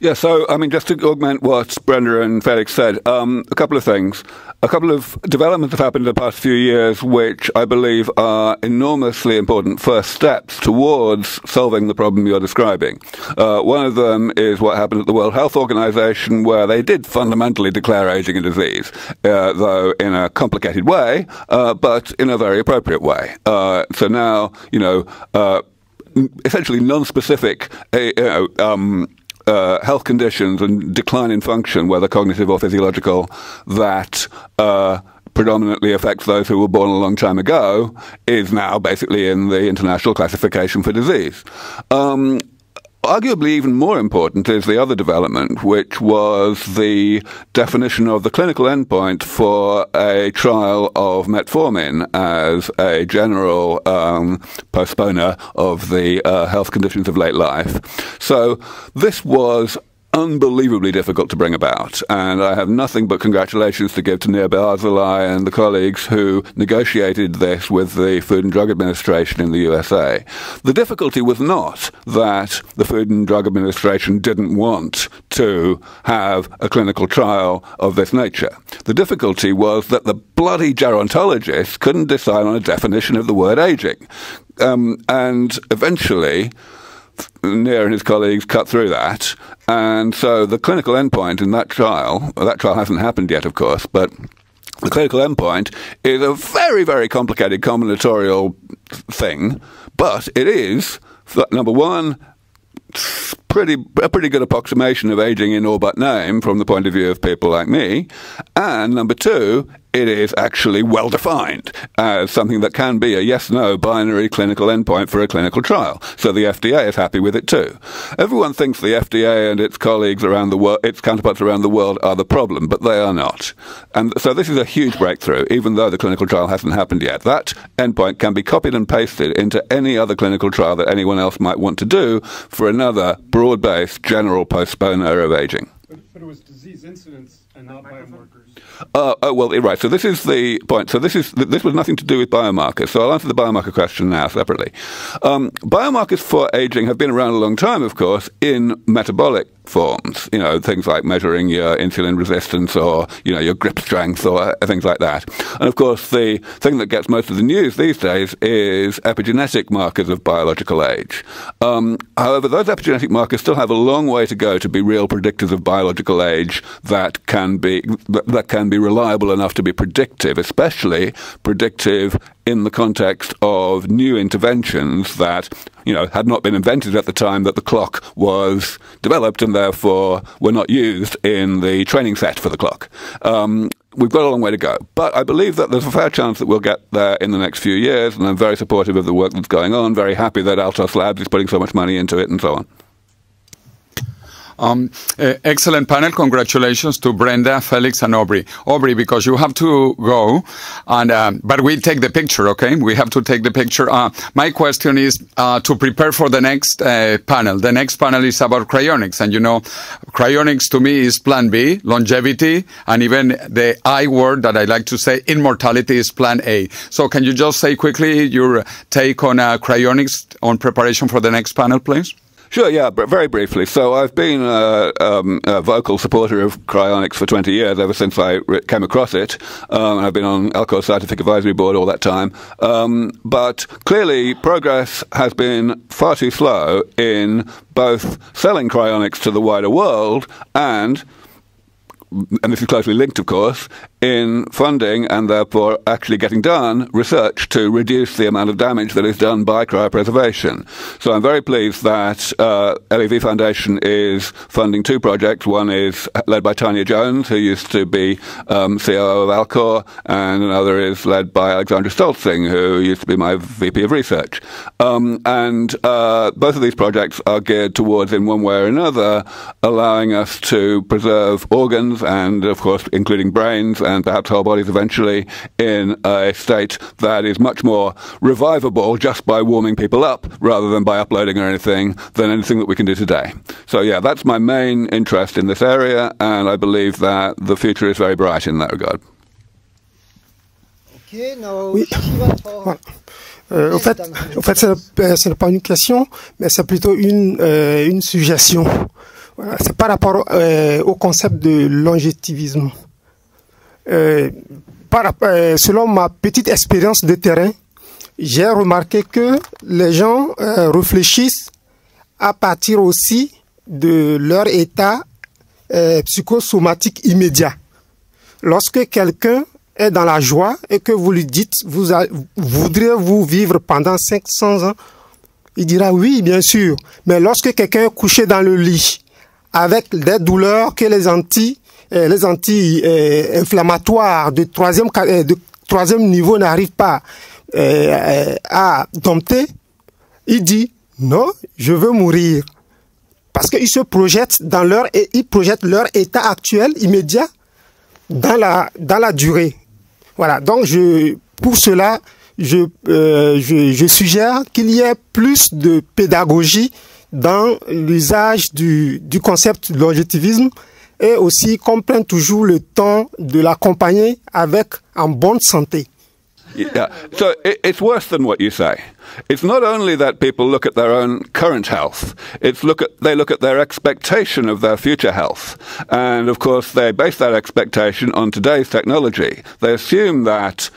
Yeah, so, I mean, just to augment what Brenda and Felix said, um, a couple of things. A couple of developments have happened in the past few years which I believe are enormously important first steps towards solving the problem you're describing. Uh, one of them is what happened at the World Health Organization, where they did fundamentally declare aging a disease, uh, though in a complicated way, uh, but in a very appropriate way. Uh, so now, you know, uh, essentially non-specific, uh, you know, um, Uh, health conditions and decline in function, whether cognitive or physiological, that uh, predominantly affects those who were born a long time ago, is now basically in the international classification for disease. Um, Arguably even more important is the other development, which was the definition of the clinical endpoint for a trial of metformin as a general um, postponer of the uh, health conditions of late life. So this was unbelievably difficult to bring about, and I have nothing but congratulations to give to Nir Barzilai and the colleagues who negotiated this with the Food and Drug Administration in the U S A. The difficulty was not that the Food and Drug Administration didn't want to have a clinical trial of this nature. The difficulty was that the bloody gerontologists couldn't decide on a definition of the word aging. Um, and eventually, Nir and his colleagues cut through that, and so the clinical endpoint in that trial, well, that trial hasn't happened yet, of course, but the clinical endpoint is a very, very complicated combinatorial thing, but it is, number one, pretty, a pretty good approximation of aging in all but name from the point of view of people like me, and number two, it is actually well-defined as something that can be a yes-no binary clinical endpoint for a clinical trial. So the F D A is happy with it too. Everyone thinks the F D A and its colleagues around the world, its counterparts around the world, are the problem, but they are not. And so this is a huge breakthrough, even though the clinical trial hasn't happened yet. That endpoint can be copied and pasted into any other clinical trial that anyone else might want to do for another broad-based general postponer of aging. But it was disease incidence and not biomarkers. Uh, oh, well, right. So this is the point. So this is this was nothing to do with biomarkers. So I'll answer the biomarker question now separately. Um, biomarkers for aging have been around a long time, of course, in metabolic forms. You know, things like measuring your insulin resistance, or, you know, your grip strength, or things like that. And of course, the thing that gets most of the news these days is epigenetic markers of biological age. Um, however, those epigenetic markers still have a long way to go to be real predictors of biological age that can be that, that can be reliable enough to be predictive, especially predictive in the context of new interventions that you know, had not been invented at the time that the clock was developed and therefore were not used in the training set for the clock. Um, We've got a long way to go, but I believe that there's a fair chance that we'll get there in the next few years, and I'm very supportive of the work that's going on, very happy that Altos Labs is putting so much money into it and so on. Um, uh, excellent panel. Congratulations to Brenda, Felix, and Aubrey. Aubrey, because you have to go, and um, but we'll take the picture, okay? We have to take the picture. Uh, my question is uh, to prepare for the next uh, panel. The next panel is about cryonics, and you know, cryonics to me is plan B, longevity, and even the I word that I like to say, immortality, is plan A. So can you just say quickly your take on uh, cryonics on preparation for the next panel, please? Sure, yeah, but very briefly. So I've been uh, um, a vocal supporter of cryonics for twenty years, ever since I came across it. Um, and I've been on Alcor's Scientific Advisory Board all that time. Um, but clearly, progress has been far too slow in both selling cryonics to the wider world and, and this is closely linked, of course, in funding and therefore actually getting done research to reduce the amount of damage that is done by cryopreservation. So I'm very pleased that uh, L A V Foundation is funding two projects. One is led by Tanya Jones, who used to be um, C O O of Alcor, and another is led by Alexandra Stoltzing, who used to be my V P of Research. Um, and uh, both of these projects are geared towards, in one way or another, allowing us to preserve organs and, of course, including brains and and perhaps whole bodies eventually, in a state that is much more revivable just by warming people up rather than by uploading or anything than anything that we can do today. So yeah, that's my main interest in this area, and I believe that the future is very bright in that regard. Okay, now oui. Voilà. Euh, en fait, en fait ce n'est pas une question, mais c'est plutôt une, euh, une suggestion. Voilà, c'est par rapport euh, au concept de longétivisme. Euh, par, euh, selon ma petite expérience de terrain, j'ai remarqué que les gens euh, réfléchissent à partir aussi de leur état euh, psychosomatique immédiat. Lorsque quelqu'un est dans la joie et que vous lui dites « vous voudriez-vous vivre pendant cinq cents ans ?» il dira « oui, bien sûr ». Mais lorsque quelqu'un est couché dans le lit avec des douleurs que les anti les anti-inflammatoires de troisième, de troisième niveau n'arrivent pas à dompter, il dit non, je veux mourir. Parce qu'ils se projettent dans leur, et ils projettent leur état actuel immédiat dans la, dans la durée. Voilà, donc je, pour cela, je, euh, je, je suggère qu'il y ait plus de pédagogie dans l'usage du, du concept de longétivisme. Et aussi qu'on prenne toujours le temps de l'accompagner avec en bonne santé. Yeah. So it, it's worse than what you say. It's not only that people look at their own current health, it's look at, they look at their expectation of their future health. And of course, they base that expectation on today's technology. They assume that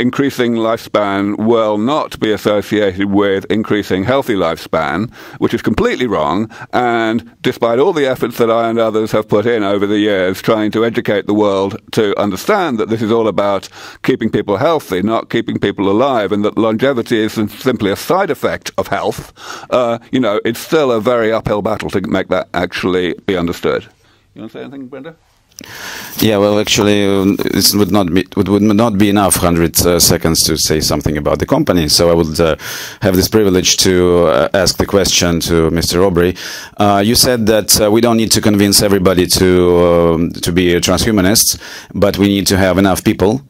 increasing lifespan will not be associated with increasing healthy lifespan, which is completely wrong. And despite all the efforts that I and others have put in over the years trying to educate the world to understand that this is all about keeping people healthy, not keeping people alive, and that longevity is simply a side effect of health, uh, you know, it's still a very uphill battle to make that actually be understood. You want to say anything, Brenda? Yeah, well, actually, um, it would not be it would not be enough hundred uh, seconds to say something about the company. So I would uh, have this privilege to uh, ask the question to Mister Aubrey. Uh, you said that uh, we don't need to convince everybody to um, to be a transhumanist, but we need to have enough people.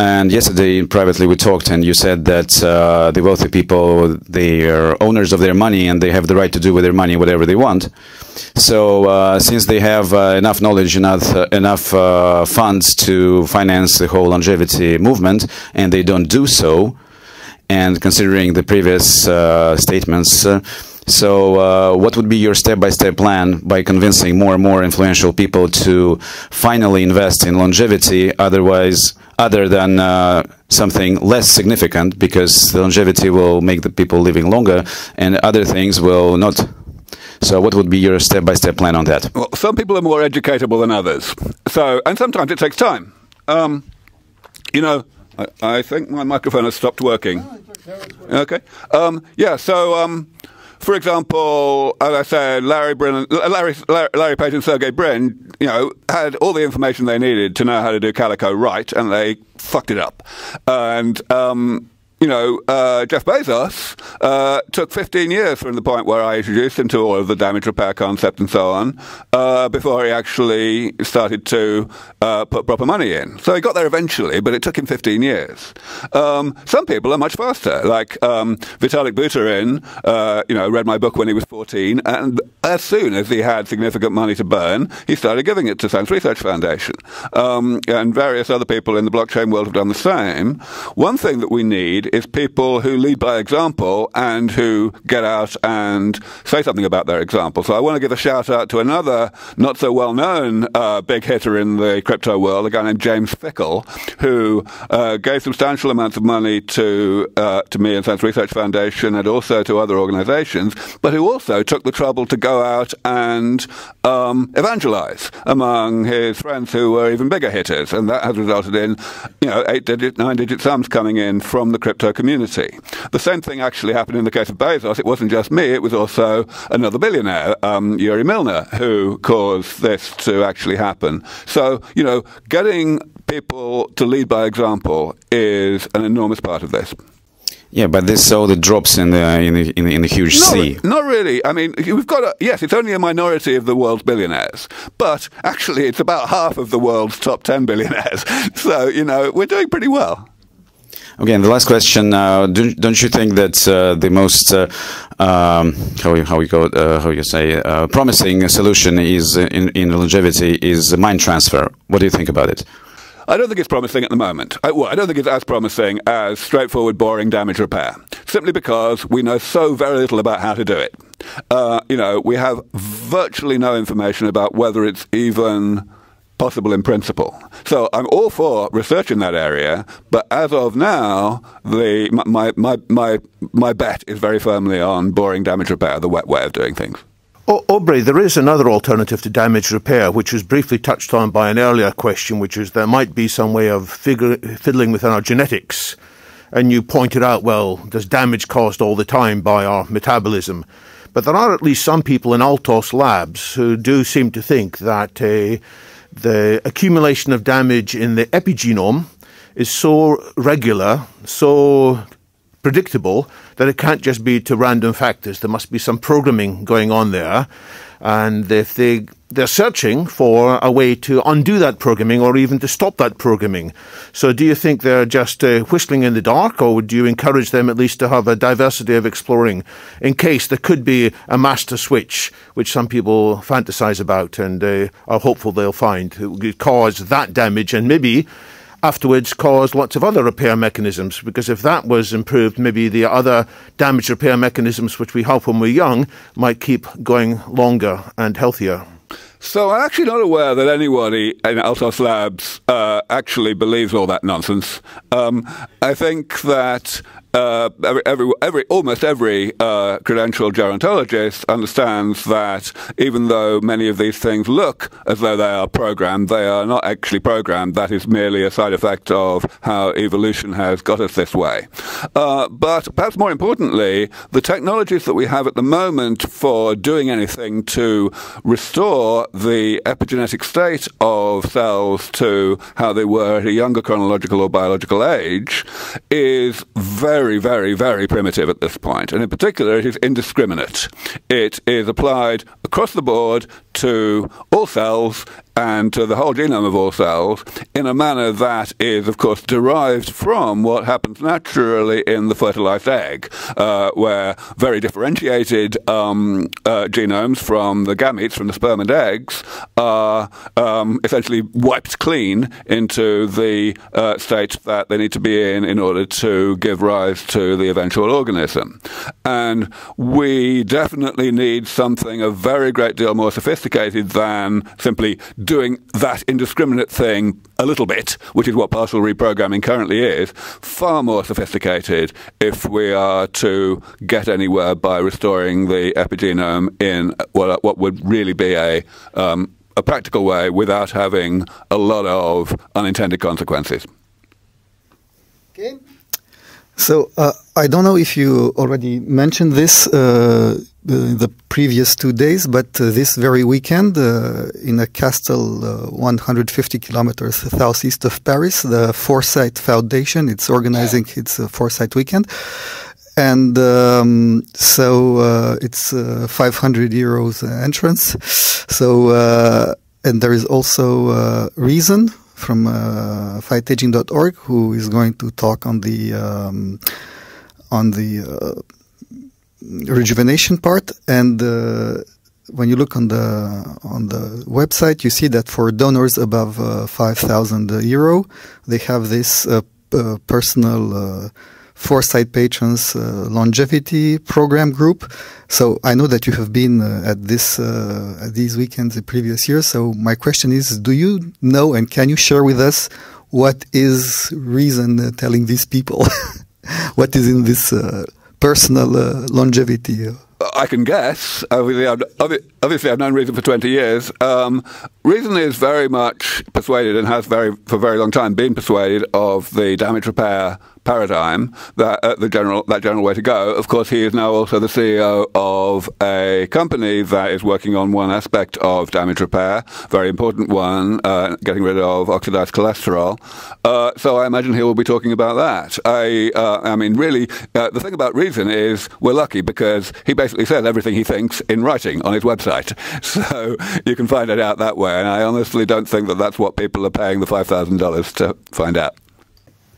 And yesterday, privately, we talked, and you said that uh, the wealthy people, they are owners of their money, and they have the right to do with their money whatever they want. So, uh, since they have uh, enough knowledge, enough, uh, enough uh, funds to finance the whole longevity movement, and they don't do so, and considering the previous uh, statements, uh, so uh, what would be your step-by-step plan by convincing more and more influential people to finally invest in longevity, otherwise... other than uh, something less significant, because the longevity will make the people living longer and other things will not. So what would be your step-by-step plan on that? Well, some people are more educatable than others. So, and sometimes it takes time. Um, you know, I, I think my microphone has stopped working. Okay. Um, yeah, so um, for example, as I said, Larry, Brin, Larry, Larry, Larry Page and Sergey Brin, you know, had all the information they needed to know how to do Calico right, and they fucked it up. And um, you know, uh, Jeff Bezos uh, took fifteen years from the point where I introduced him to all of the damage repair concept and so on, uh, before he actually started to uh, put proper money in. So he got there eventually, but it took him fifteen years. Um, some people are much faster, like um, Vitalik Buterin, uh, you know, read my book when he was fourteen, and as soon as he had significant money to burn, he started giving it to SENS Research Foundation. Um, and various other people in the blockchain world have done the same. One thing that we need is people who lead by example and who get out and say something about their example. So I want to give a shout out to another not so well known uh, big hitter in the crypto world, a guy named James Fickle, who uh, gave substantial amounts of money to uh, to me and SENS Research Foundation and also to other organizations, but who also took the trouble to go out and um, evangelize among his friends who were even bigger hitters, and that has resulted in, you know, eight digit, nine digit sums coming in from the crypto community. The same thing actually happened in the case of Bezos. It wasn't just me, it was also another billionaire, um, Yuri Milner, who caused this to actually happen. So, you know, getting people to lead by example is an enormous part of this. Yeah, but they saw the drops in the in the, in the, in the huge not, sea. Not really. I mean, we've got a, yes, it's only a minority of the world's billionaires, but actually it's about half of the world's top ten billionaires. So, you know, we're doing pretty well. Okay, and the last question: uh, do, Don't you think that uh, the most uh, um, how you how you go uh, how you say uh, promising solution is in in longevity is mind transfer? What do you think about it? I don't think it's promising at the moment. I, well, I don't think it's as promising as straightforward, boring damage repair, simply because we know so very little about how to do it. Uh, you know, we have virtually no information about whether it's even possible in principle. So I'm all for research in that area, but as of now, the, my, my, my, my bet is very firmly on boring damage repair, the wet way of doing things. Oh, Aubrey, there is another alternative to damage repair, which was briefly touched on by an earlier question, which is there might be some way of figure, fiddling with our genetics. And you pointed out, well, there's damage caused all the time by our metabolism. But there are at least some people in Altos Labs who do seem to think that a... Uh, the accumulation of damage in the epigenome is so regular, so predictable, that it can't just be to random factors. There must be some programming going on there. And if they, they're searching for a way to undo that programming or even to stop that programming. So do you think they're just uh, whistling in the dark, or would you encourage them at least to have a diversity of exploring in case there could be a master switch, which some people fantasize about and uh, are hopeful they'll find, who could cause that damage and maybe afterwards cause lots of other repair mechanisms? Because if that was improved, maybe the other damage repair mechanisms which we have when we're young might keep going longer and healthier. So I'm actually not aware that anybody in Altos Labs uh, actually believes all that nonsense. Um, I think that uh, every, every, every, almost every uh, credentialed gerontologist understands that even though many of these things look as though they are programmed, they are not actually programmed. That is merely a side effect of how evolution has got us this way. Uh, but perhaps more importantly, the technologies that we have at the moment for doing anything to restore the epigenetic state of cells to how they were at a younger chronological or biological age is very, very, very primitive at this point. And in particular, it is indiscriminate. It is applied across the board to all cells and to the whole genome of all cells in a manner that is, of course, derived from what happens naturally in the fertilized egg, uh, where very differentiated um, uh, genomes from the gametes, from the sperm and eggs, are um, essentially wiped clean into the uh, state that they need to be in in order to give rise to the eventual organism. And we definitely need something a very great deal more sophisticated than simply doing that indiscriminate thing a little bit, which is what partial reprogramming currently is, far more sophisticated if we are to get anywhere by restoring the epigenome in what, what would really be a, um, a practical way without having a lot of unintended consequences. Okay. So uh, I don't know if you already mentioned this uh, in the previous two days, but uh, this very weekend uh, in a castle uh, one hundred fifty kilometers southeast of Paris, the Foresight Foundation, it's organizing its uh, Foresight Weekend. And um, so uh, it's uh, five hundred euros entrance. So uh, and there is also uh, Reason from uh, fight aging dot org, who is going to talk on the um, on the uh, rejuvenation part. And uh, when you look on the on the website, you see that for donors above uh, five thousand euro, they have this uh, uh, personal uh, Foresight Patrons uh, Longevity Program Group. So I know that you have been uh, at this uh, at these weekends the previous year. So my question is, do you know and can you share with us what is Reason uh, telling these people? What is in this uh, personal uh, longevity? I can guess. Obviously I've, obviously, I've known Reason for twenty years. Um, Reason is very much persuaded and has very for a very long time been persuaded of the damage repair paradigm, that uh, the general that general way to go. Of course, he is now also the C E O of a company that is working on one aspect of damage repair, very important one, uh, getting rid of oxidized cholesterol. Uh, so I imagine he will be talking about that. I, uh, I mean, really, uh, the thing about Reason is we're lucky because he basically says everything he thinks in writing on his website. So you can find it out that way. And I honestly don't think that that's what people are paying the five thousand dollars to find out.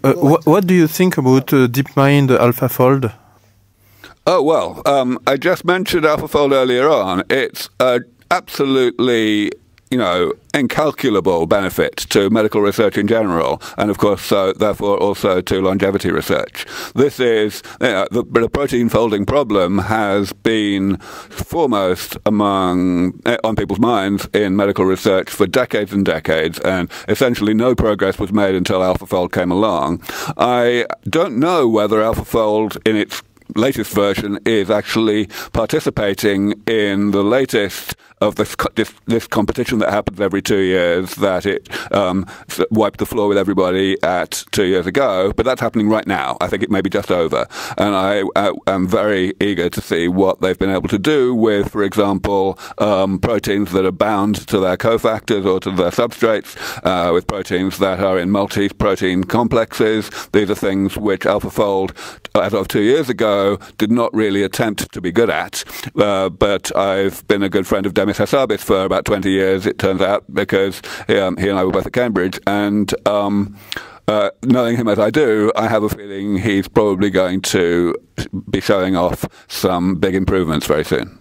Uh, wh what do you think about uh, DeepMind AlphaFold? Oh, well, um, I just mentioned AlphaFold earlier on. It's uh, absolutely, you know, incalculable benefit to medical research in general, and of course, so therefore also to longevity research. This is, you know, the, the protein folding problem has been foremost among on people's minds in medical research for decades and decades, and essentially no progress was made until AlphaFold came along. I don't know whether AlphaFold in its latest version is actually participating in the latest of this this, this competition that happens every two years that it um, wiped the floor with everybody at two years ago, but that's happening right now. I think it may be just over, and I, I am very eager to see what they've been able to do with, for example, um, proteins that are bound to their cofactors or to their substrates, uh, with proteins that are in multi-protein complexes. These are things which AlphaFold, as of two years ago, did not really attempt to be good at, uh, but I've been a good friend of Demis Hassabis for about twenty years, it turns out, because he, um, he and I were both at Cambridge, and um, uh, knowing him as I do, I have a feeling he's probably going to be showing off some big improvements very soon.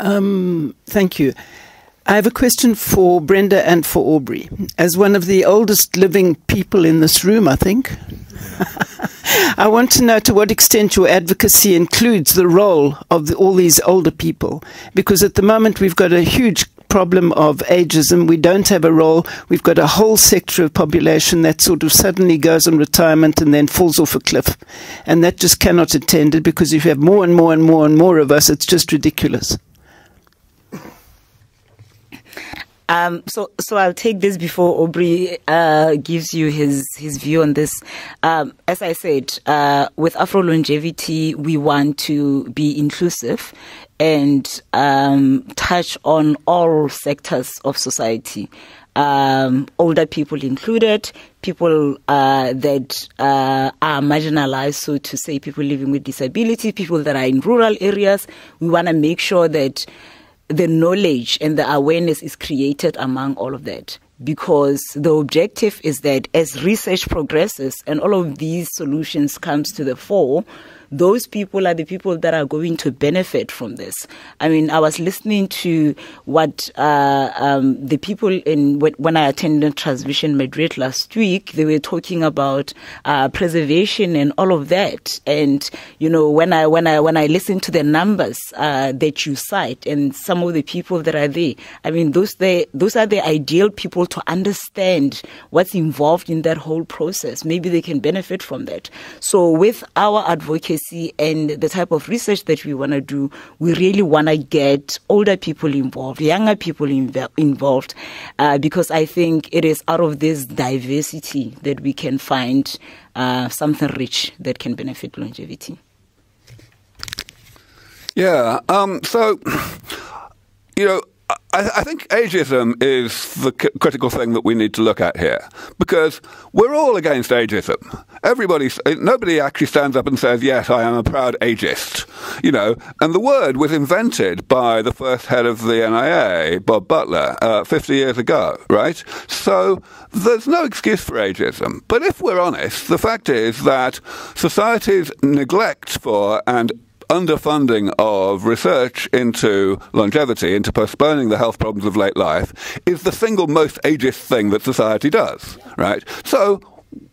Um, thank you. I have a question for Brenda and for Aubrey. As one of the oldest living people in this room, I think, I want to know to what extent your advocacy includes the role of the, all these older people, because at the moment we've got a huge problem of ageism. We don't have a role. We've got a whole sector of population that sort of suddenly goes on retirement and then falls off a cliff, and that just cannot be attended, because if you have more and more and more and more of us, it's just ridiculous. Um, so, so I'll take this before Aubrey uh, gives you his, his view on this. Um, as I said, uh, with Afro-Longevity, we want to be inclusive and um, touch on all sectors of society. Um, older people included, people uh, that uh, are marginalized, so to say, people living with disability, people that are in rural areas. We want to make sure that the knowledge and the awareness is created among all of that, because the objective is that as research progresses and all of these solutions comes to the fore, those people are the people that are going to benefit from this. I mean, I was listening to what uh, um, the people in when I attended Transvision Madrid last week, they were talking about uh, preservation and all of that. And you know, when I when I when I listened to the numbers uh, that you cite and some of the people that are there, I mean, those they those are the ideal people to understand what's involved in that whole process. Maybe they can benefit from that. So with our advocacy, advocacy and the type of research that we want to do, we really want to get older people involved, younger people inv involved, uh, because I think it is out of this diversity that we can find uh, something rich that can benefit longevity. Yeah, um, so, you know, I, I think ageism is the c critical thing that we need to look at here, because we're all against ageism. Everybody, nobody actually stands up and says, yes, I am a proud ageist, you know. And the word was invented by the first head of the N I A, Bob Butler, uh, fifty years ago, right? So there's no excuse for ageism. But if we're honest, the fact is that society's neglect for and underfunding of research into longevity, into postponing the health problems of late life, is the single most ageist thing that society does, right? So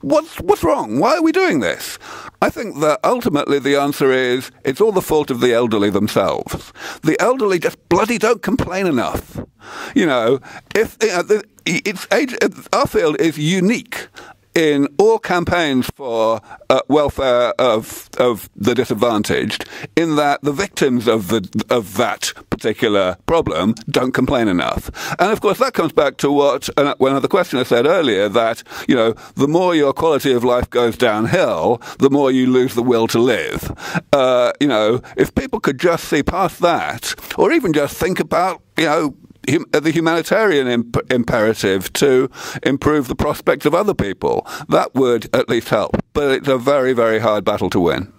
what's, what's wrong? Why are we doing this? I think that ultimately the answer is it's all the fault of the elderly themselves. The elderly just bloody don't complain enough. You know, if, you know, it's age, our field is unique in all campaigns for uh, welfare of of the disadvantaged, in that the victims of the of that particular problem don't complain enough. And of course that comes back to what another questioner said earlier, that, you know, the more your quality of life goes downhill, the more you lose the will to live. Uh, you know, if people could just see past that, or even just think about, you know, the humanitarian imp imperative to improve the prospects of other people, that would at least help. But it's a very, very hard battle to win.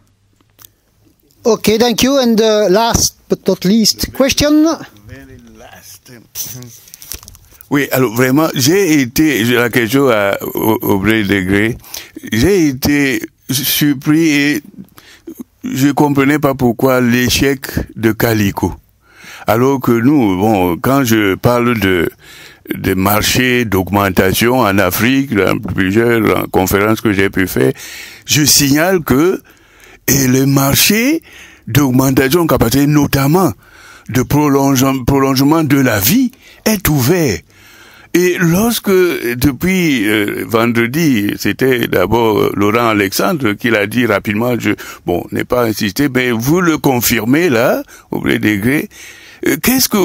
Okay, thank you. And uh, last but not least, very, question. Very last. Oui, alors vraiment, j'ai été, j'ai la question à Aubrey de Grey, j'ai été surpris et je ne comprenais pas pourquoi l'échec de Calico. Alors que nous, bon, quand je parle de, de marché d'augmentation en Afrique, dans plusieurs conférences que j'ai pu faire, je signale que et le marché d'augmentation de capacité, notamment de prolonge, prolongement de la vie, est ouvert. Et lorsque, depuis euh, vendredi, c'était d'abord Laurent Alexandre qui l'a dit rapidement, je, bon, n'ai pas insisté, mais vous le confirmez là, au blé degré. Qu'est-ce que,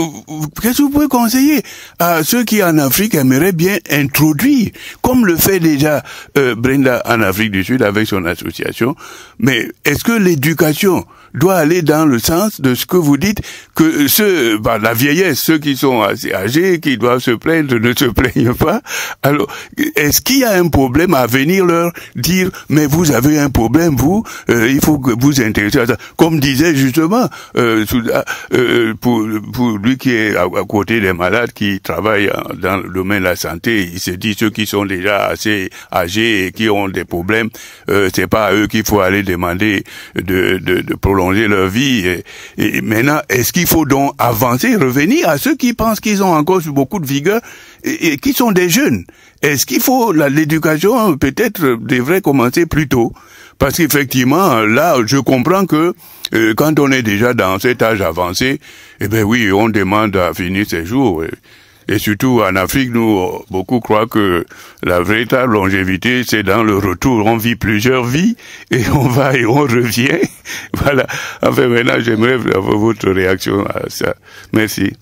qu'est-ce que vous pouvez conseiller à ceux qui en Afrique aimeraient bien introduire, comme le fait déjà euh, Brenda en Afrique du Sud avec son association, mais est-ce que l'éducation doit aller dans le sens de ce que vous dites, que ceux, bah, la vieillesse, ceux qui sont assez âgés, qui doivent se plaindre, ne se plaignent pas. Alors, est-ce qu'il y a un problème à venir leur dire, mais vous avez un problème, vous, euh, il faut que vous intéressez à ça. Comme disait justement, euh, euh, pour, pour lui qui est à, à côté des malades, qui travaille dans le domaine de la santé, il se dit, ceux qui sont déjà assez âgés et qui ont des problèmes, euh, c'est pas à eux qu'il faut aller demander de, de, de prolonger leur vie. Et, et maintenant, est-ce qu'il faut donc avancer, revenir à ceux qui pensent qu'ils ont encore beaucoup de vigueur et, et qui sont des jeunes? Est-ce qu'il faut, l'éducation peut-être devrait commencer plus tôt? Parce qu'effectivement, là, je comprends que euh, quand on est déjà dans cet âge avancé, eh bien oui, on demande à finir ses jours. Et, et surtout en Afrique, nous, beaucoup croient que la véritable longévité, c'est dans le retour. On vit plusieurs vies et on va et on revient. Voilà. Enfin, maintenant, j'aimerais avoir votre réaction à ça. Merci.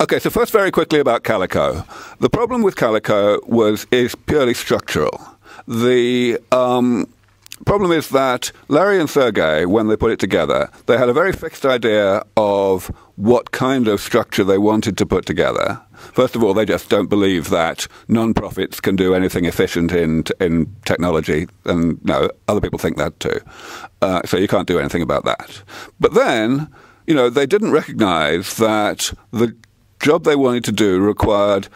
Okay, so first, very quickly about Calico. The problem with Calico was, is purely structural. The um, problem is that Larry and Sergey, when they put it together, they had a very fixed idea of what kind of structure they wanted to put together. First of all, they just don't believe that non-profits can do anything efficient in, in technology, and no, other people think that too. Uh, so you can't do anything about that. But then, you know, they didn't recognize that the job they wanted to do required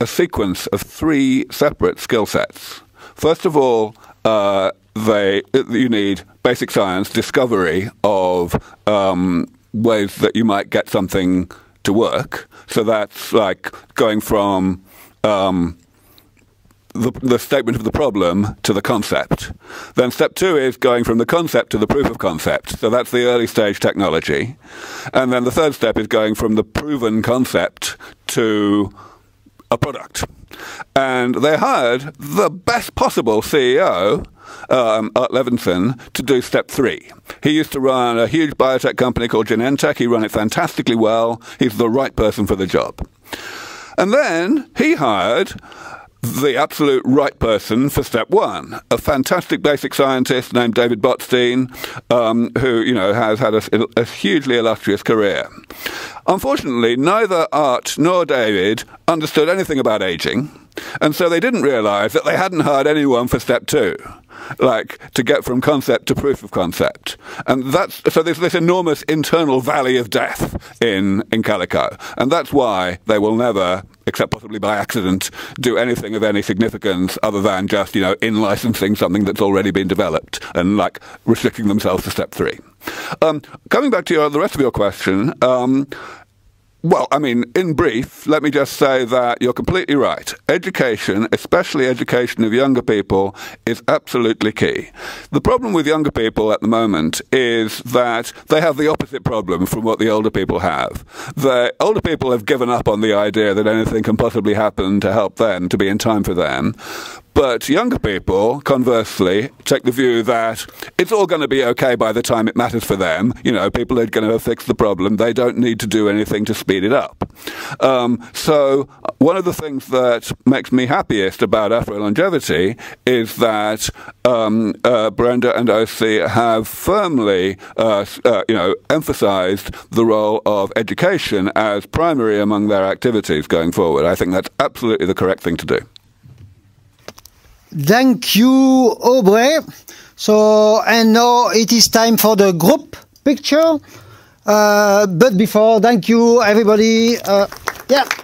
a sequence of three separate skill sets. First of all, uh, they, you need basic science, discovery of um, ways that you might get something to work. So that's like going from um, the, the statement of the problem to the concept. Then step two is going from the concept to the proof of concept. So that's the early stage technology. And then the third step is going from the proven concept to a product. And they hired the best possible C E O um, Art Levinson to do step three. He used to run a huge biotech company called Genentech. He ran it fantastically well. He's the right person for the job. And then he hired the absolute right person for step one, a fantastic basic scientist named David Botstein, um, who, you know, has had a, a hugely illustrious career. Unfortunately, neither Art nor David understood anything about aging, and so they didn't realize that they hadn't hired anyone for step two, like to get from concept to proof of concept. And that's, so there's this enormous internal valley of death in, in Calico, and that's why they will never, except possibly by accident, do anything of any significance other than just, you know, in-licensing something that's already been developed and, like, restricting themselves to step three. Um, coming back to your, the rest of your question, um, well, I mean, in brief, let me just say that you're completely right. Education, especially education of younger people, is absolutely key. The problem with younger people at the moment is that they have the opposite problem from what the older people have. The older people have given up on the idea that anything can possibly happen to help them, to be in time for them. But younger people, conversely, take the view that it's all going to be okay by the time it matters for them. You know, people are going to have fixed the problem. They don't need to do anything to speed it up. Um, so one of the things that makes me happiest about Afro-Longevity is that um, uh, Brenda and O C have firmly, uh, uh, you know, emphasized the role of education as primary among their activities going forward. I think that's absolutely the correct thing to do. Thank you, Aubrey. So, and now it is time for the group picture. Uh, but before, thank you, everybody. Uh, yeah.